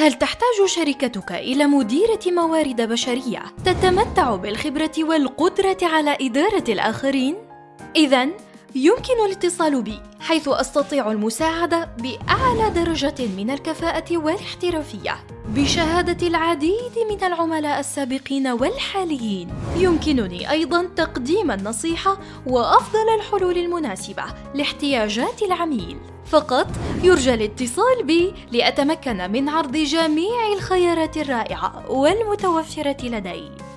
هل تحتاج شركتك إلى مديرة موارد بشرية تتمتع بالخبرة والقدرة على إدارة الآخرين؟ إذن يمكن الاتصال بي، حيث أستطيع المساعدة بأعلى درجة من الكفاءة والاحترافية. بشهادة العديد من العملاء السابقين والحاليين، يمكنني أيضاً تقديم النصيحة وأفضل الحلول المناسبة لاحتياجات العميل. فقط يرجى الاتصال بي لأتمكن من عرض جميع الخيارات الرائعة والمتوفرة لدي.